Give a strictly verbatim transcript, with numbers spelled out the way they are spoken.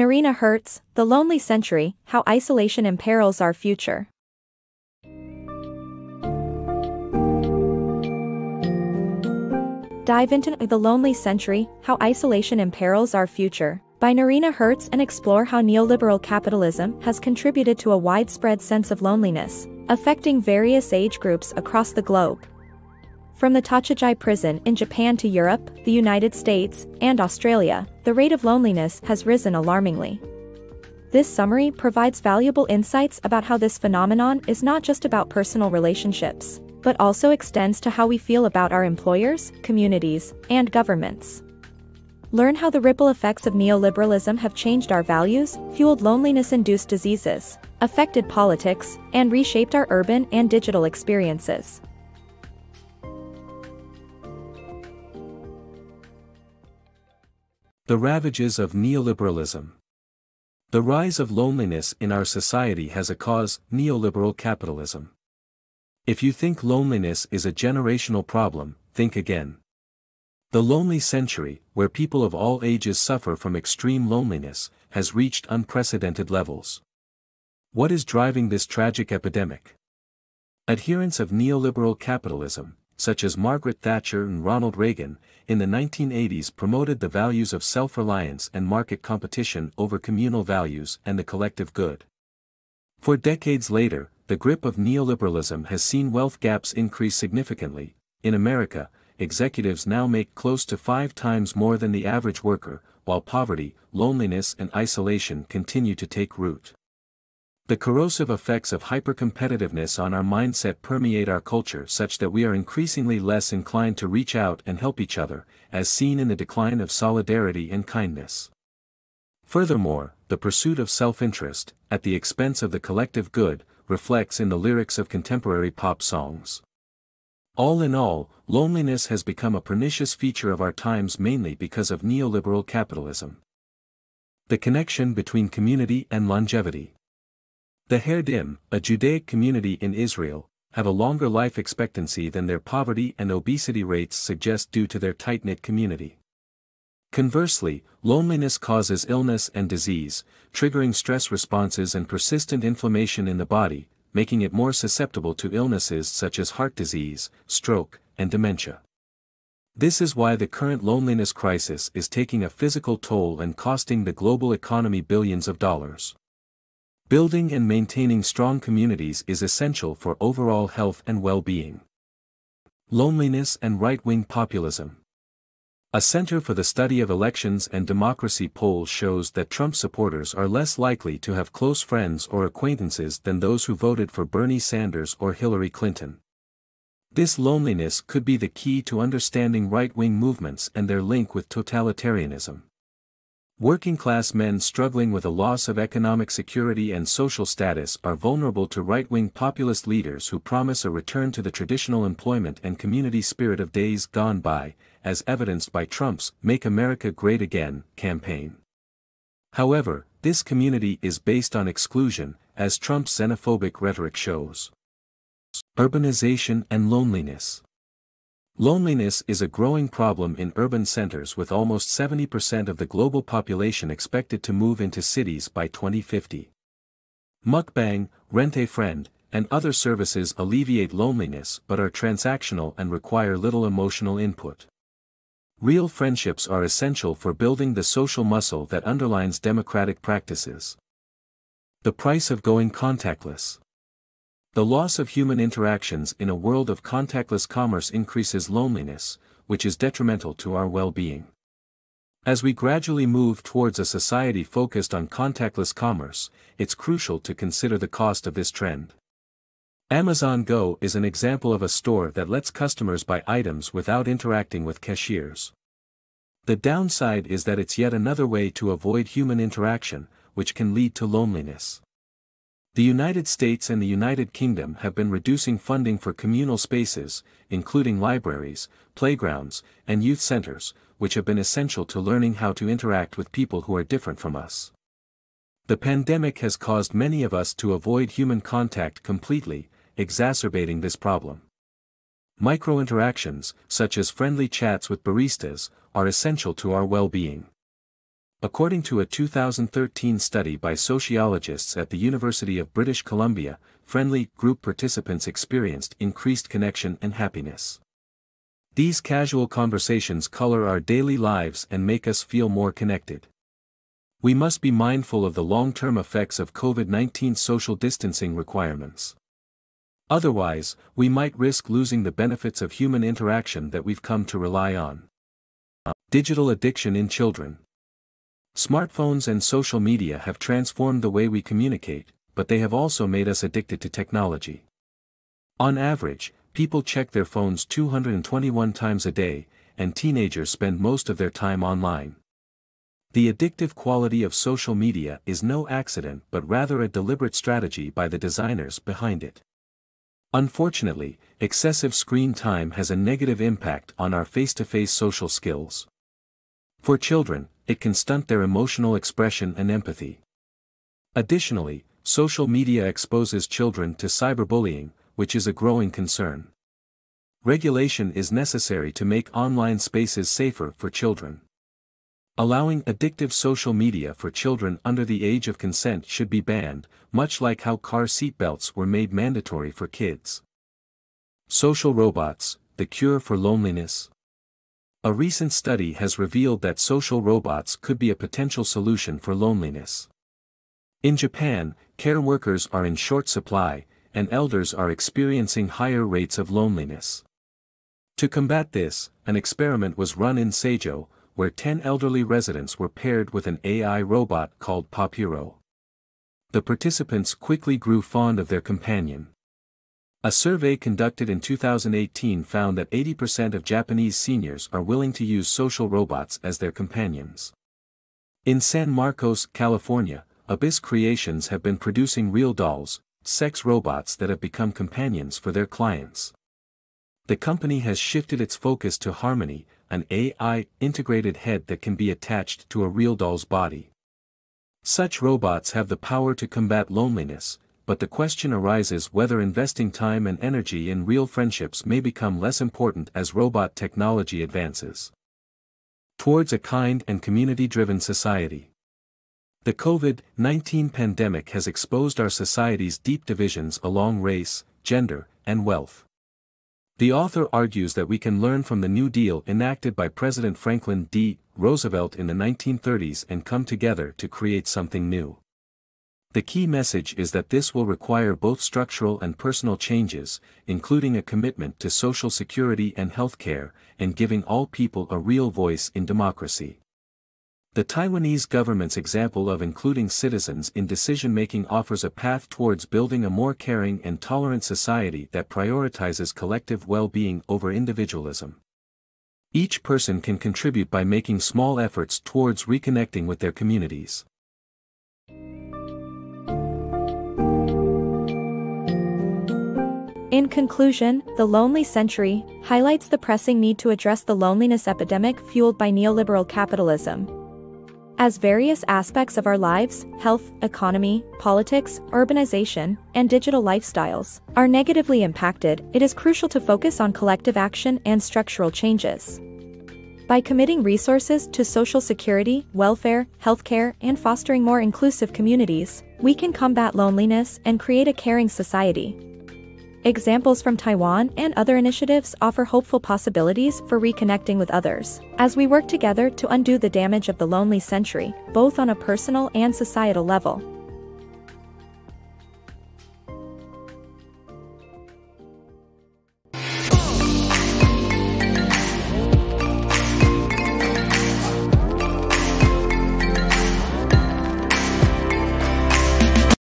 Noreena Hertz, The Lonely Century: How Isolation Imperils Our Future. Dive into The Lonely Century: How Isolation Imperils Our Future by Noreena Hertz and explore how neoliberal capitalism has contributed to a widespread sense of loneliness, affecting various age groups across the globe. From the Tachijai prison in Japan to Europe, the United States, and Australia, the rate of loneliness has risen alarmingly. This summary provides valuable insights about how this phenomenon is not just about personal relationships, but also extends to how we feel about our employers, communities, and governments. Learn how the ripple effects of neoliberalism have changed our values, fueled loneliness-induced diseases, affected politics, and reshaped our urban and digital experiences. The ravages of neoliberalism. The rise of loneliness in our society has a cause: neoliberal capitalism. If you think loneliness is a generational problem, think again. The lonely century, where people of all ages suffer from extreme loneliness, has reached unprecedented levels. What is driving this tragic epidemic? Adherents of neoliberal capitalism, such as Margaret Thatcher and Ronald Reagan, in the nineteen eighties promoted the values of self-reliance and market competition over communal values and the collective good. For decades later, the grip of neoliberalism has seen wealth gaps increase significantly. In America, executives now make close to five times more than the average worker, while poverty, loneliness and isolation continue to take root. The corrosive effects of hypercompetitiveness on our mindset permeate our culture such that we are increasingly less inclined to reach out and help each other, as seen in the decline of solidarity and kindness. Furthermore, the pursuit of self-interest, at the expense of the collective good, reflects in the lyrics of contemporary pop songs. All in all, loneliness has become a pernicious feature of our times, mainly because of neoliberal capitalism. The connection between community and longevity. The Haredim, a Judaic community in Israel, have a longer life expectancy than their poverty and obesity rates suggest due to their tight-knit community. Conversely, loneliness causes illness and disease, triggering stress responses and persistent inflammation in the body, making it more susceptible to illnesses such as heart disease, stroke, and dementia. This is why the current loneliness crisis is taking a physical toll and costing the global economy billions of dollars. Building and maintaining strong communities is essential for overall health and well-being. Loneliness and right-wing populism. A Center for the Study of Elections and Democracy poll shows that Trump supporters are less likely to have close friends or acquaintances than those who voted for Bernie Sanders or Hillary Clinton. This loneliness could be the key to understanding right-wing movements and their link with totalitarianism. Working-class men struggling with a loss of economic security and social status are vulnerable to right-wing populist leaders who promise a return to the traditional employment and community spirit of days gone by, as evidenced by Trump's Make America Great Again campaign. However, this community is based on exclusion, as Trump's xenophobic rhetoric shows. Urbanization and loneliness. Loneliness is a growing problem in urban centers, with almost seventy percent of the global population expected to move into cities by twenty fifty. Mukbang, Rent-A-Friend, and other services alleviate loneliness but are transactional and require little emotional input. Real friendships are essential for building the social muscle that underlines democratic practices. The price of going contactless. The loss of human interactions in a world of contactless commerce increases loneliness, which is detrimental to our well-being. As we gradually move towards a society focused on contactless commerce, it's crucial to consider the cost of this trend. Amazon Go is an example of a store that lets customers buy items without interacting with cashiers. The downside is that it's yet another way to avoid human interaction, which can lead to loneliness. The United States and the United Kingdom have been reducing funding for communal spaces, including libraries, playgrounds, and youth centers, which have been essential to learning how to interact with people who are different from us. The pandemic has caused many of us to avoid human contact completely, exacerbating this problem. Micro-interactions, such as friendly chats with baristas, are essential to our well-being. According to a two thousand thirteen study by sociologists at the University of British Columbia, friendly group participants experienced increased connection and happiness. These casual conversations color our daily lives and make us feel more connected. We must be mindful of the long-term effects of COVID nineteen social distancing requirements. Otherwise, we might risk losing the benefits of human interaction that we've come to rely on. Digital addiction in children. Smartphones and social media have transformed the way we communicate, but they have also made us addicted to technology. On average, people check their phones two hundred twenty-one times a day, and teenagers spend most of their time online. The addictive quality of social media is no accident but rather a deliberate strategy by the designers behind it. Unfortunately, excessive screen time has a negative impact on our face-to-face social skills. For children, it can stunt their emotional expression and empathy. Additionally, social media exposes children to cyberbullying, which is a growing concern. Regulation is necessary to make online spaces safer for children. Allowing addictive social media for children under the age of consent should be banned, much like how car seatbelts were made mandatory for kids. Social robots, the cure for loneliness. A recent study has revealed that social robots could be a potential solution for loneliness. In Japan, care workers are in short supply, and elders are experiencing higher rates of loneliness. To combat this, an experiment was run in Seijo, where ten elderly residents were paired with an A I robot called Papiro. The participants quickly grew fond of their companion. A survey conducted in two thousand eighteen found that eighty percent of Japanese seniors are willing to use social robots as their companions. In San Marcos, California, Abyss Creations have been producing real dolls, sex robots that have become companions for their clients. The company has shifted its focus to Harmony, an A I-integrated head that can be attached to a real doll's body. Such robots have the power to combat loneliness, but the question arises whether investing time and energy in real friendships may become less important as robot technology advances towards a kind and community-driven society. The COVID nineteen pandemic has exposed our society's deep divisions along race, gender, and wealth. The author argues that we can learn from the New Deal enacted by President Franklin D. Roosevelt in the nineteen thirties and come together to create something new. The key message is that this will require both structural and personal changes, including a commitment to social security and healthcare, and giving all people a real voice in democracy. The Taiwanese government's example of including citizens in decision-making offers a path towards building a more caring and tolerant society that prioritizes collective well-being over individualism. Each person can contribute by making small efforts towards reconnecting with their communities. In conclusion, The Lonely Century highlights the pressing need to address the loneliness epidemic fueled by neoliberal capitalism. As various aspects of our lives, health, economy, politics, urbanization, and digital lifestyles, are negatively impacted, it is crucial to focus on collective action and structural changes. By committing resources to social security, welfare, healthcare, and fostering more inclusive communities, we can combat loneliness and create a caring society. Examples from Taiwan and other initiatives offer hopeful possibilities for reconnecting with others, as we work together to undo the damage of the lonely century, both on a personal and societal level.